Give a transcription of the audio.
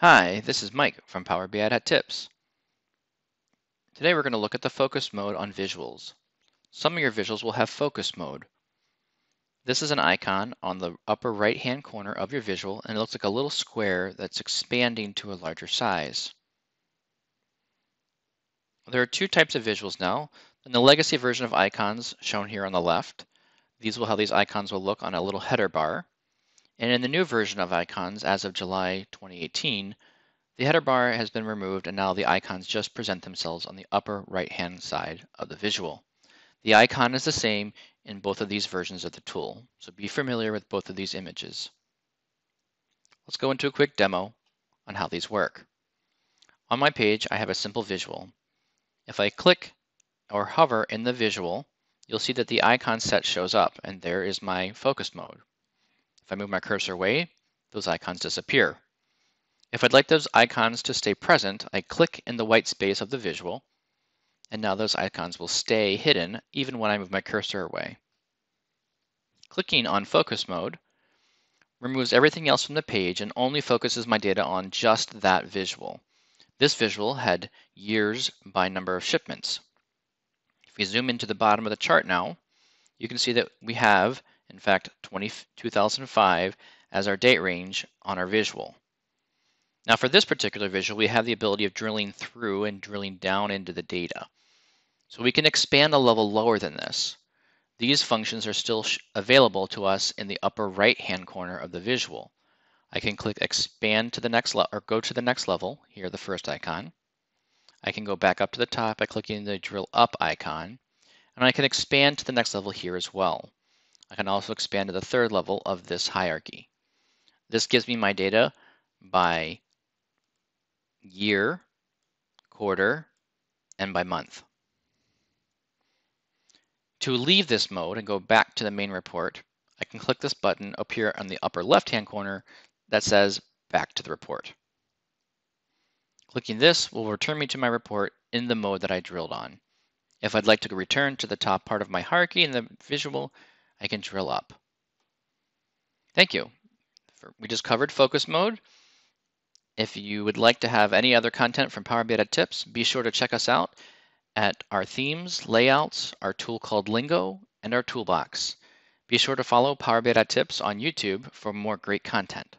Hi, this is Mike from powerbi.tips. Today we're going to look at the focus mode on visuals. Some of your visuals will have focus mode. This is an icon on the upper right-hand corner of your visual, and it looks like a little square that's expanding to a larger size. There are two types of visuals now. In the legacy version of icons shown here on the left, these will how these icons will look on a little header bar. And in the new version of icons, as of July 2018, the header bar has been removed and now the icons just present themselves on the upper right-hand side of the visual. The icon is the same in both of these versions of the tool, so be familiar with both of these images. Let's go into a quick demo on how these work. On my page, I have a simple visual. If I click or hover in the visual, you'll see that the icon set shows up, and there is my focus mode. If I move my cursor away, those icons disappear. If I'd like those icons to stay present, I click in the white space of the visual, and now those icons will stay hidden even when I move my cursor away. Clicking on focus mode removes everything else from the page and only focuses my data on just that visual. This visual had years by number of shipments. If we zoom into the bottom of the chart now, you can see that we have, in fact, 2005 as our date range on our visual. Now for this particular visual, we have the ability of drilling through and drilling down into the data. So we can expand a level lower than this. These functions are still available to us in the upper right-hand corner of the visual. I can click expand to the next level, or go to the next level, here the first icon. I can go back up to the top by clicking the drill up icon, and I can expand to the next level here as well. I can also expand to the third level of this hierarchy. This gives me my data by year, quarter, and by month. To leave this mode and go back to the main report, I can click this button up here on the upper left-hand corner that says back to the report. Clicking this will return me to my report in the mode that I drilled on. If I'd like to return to the top part of my hierarchy in the visual, I can drill up. Thank you. We just covered focus mode. If you would like to have any other content from Power BI Tips, be sure to check us out at our themes, layouts, our tool called Lingo, and our toolbox. Be sure to follow Power BI Tips on YouTube for more great content.